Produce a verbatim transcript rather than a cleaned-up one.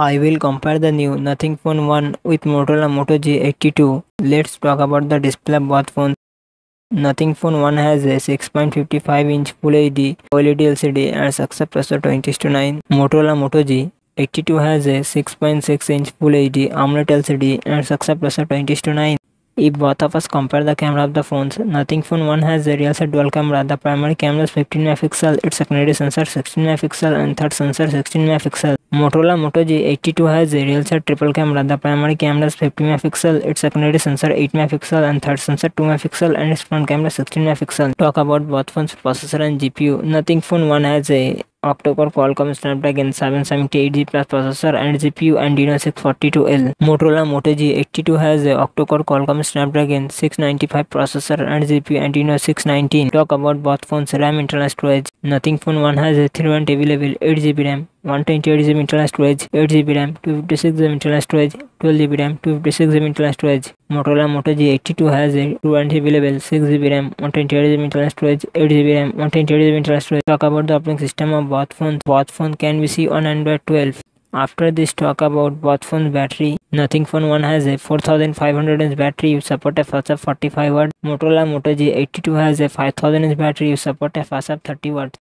I will compare the new Nothing Phone one with Motorola Moto G eighty-two. Let's talk about the display of both phones. Nothing Phone one has a six point five five inch Full H D OLED L C D and success ratio twenty to nine. Motorola Moto G eighty-two has a six point six inch Full H D AMOLED L C D and success ratio twenty to nine. If both of us compare the camera of the phones, Nothing Phone one has a real set dual camera. The primary camera is fifteen megapixel, its secondary sensor sixteen megapixel and third sensor sixteen megapixel. Motorola Moto G eighty-two has a real set triple camera. The primary camera is fifteen megapixel, its secondary sensor eight megapixel and third sensor two megapixel and its front camera sixteen megapixel. Talk about both phones processor and G P U. Nothing Phone one has a octa-core Qualcomm Snapdragon seven seventy-eight G Plus processor and G P U and D DIN six forty-two L. Motorola Moto G eighty-two has a octa-core Qualcomm Snapdragon six ninety-five processor and G P U and D DIN six nineteen. Talk about both phones RAM internal storage. Nothing Phone one has a three one T B level eight G B RAM, one twenty-eight G B internal storage, eight G B RAM, two fifty-six G B internal storage, twelve G B RAM, two fifty-six G B internal storage. Motorola Moto G eighty-two has a two one T B level six G B RAM, one twenty-eight G B internal storage, eight G B RAM, one twenty-eight G B internal storage. Talk about the operating system of both phones. Both phones can be seen on Android twelve. After this, talk about both phones battery. Nothing Phone one has a four thousand five hundred inch battery with support of fast of forty-five watts. Motorola Moto G eighty-two has a five thousand inch battery with support of fast of thirty watts.